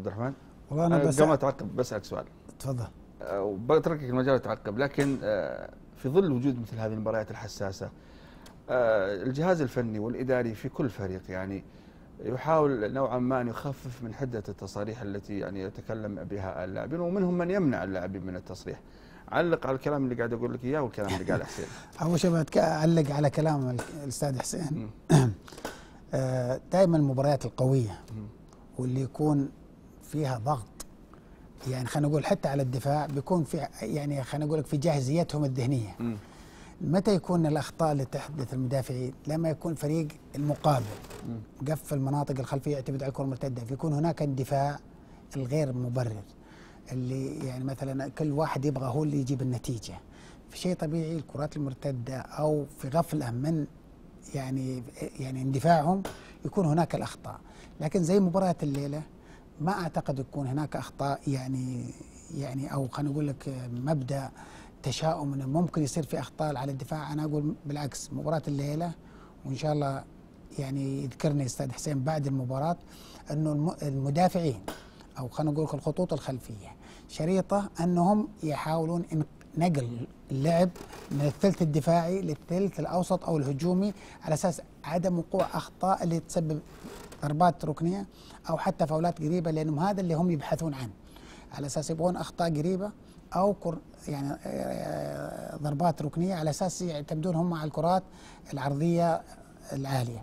عبد الرحمن. والله انا بس قبل ما اتعقب بسالك سؤال. تفضل. وبتركك المجال تتعقب، لكن في ظل وجود مثل هذه المباريات الحساسه الجهاز الفني والاداري في كل فريق يعني يحاول نوعا ما ان يخفف من حده التصاريح التي يعني يتكلم بها اللاعبين، ومنهم من يمنع اللاعبين من التصريح. علق على الكلام اللي قاعد اقول لك اياه والكلام اللي قاله حسين. اول شيء بعلق على كلام الاستاذ حسين. دائما المباريات القويه واللي يكون فيها ضغط، يعني خلينا نقول حتى على الدفاع بيكون في، يعني خلينا نقول لك في جاهزيتهم الذهنيه. متى يكون الاخطاء اللي تحدث المدافعين؟ لما يكون فريق المقابل قفل المناطق الخلفيه، يعتمد على الكره المرتده، فيكون هناك الدفاع الغير مبرر اللي يعني مثلا كل واحد يبغى هو اللي يجيب النتيجه. في شيء طبيعي الكرات المرتده او في غفله من يعني اندفاعهم يكون هناك الاخطاء، لكن زي مباراه الليله ما اعتقد يكون هناك اخطاء يعني او خلينا نقول لك مبدا تشاؤم انه ممكن يصير في اخطاء على الدفاع. انا اقول بالعكس، مباراه الليله وان شاء الله يعني يذكرني الاستاذ حسين بعد المباراه انه المدافعين او خلينا نقول لك الخطوط الخلفيه شريطه انهم يحاولون نقل اللعب من الثلث الدفاعي للثلث الاوسط او الهجومي، على اساس عدم وقوع اخطاء اللي تسبب ضربات ركنيه او حتى فاولات قريبه، لانهم هذا اللي هم يبحثون عنه، على اساس يبغون اخطاء قريبه او يعني ضربات ركنيه، على اساس يعتمدون هم على الكرات العرضيه العاليه.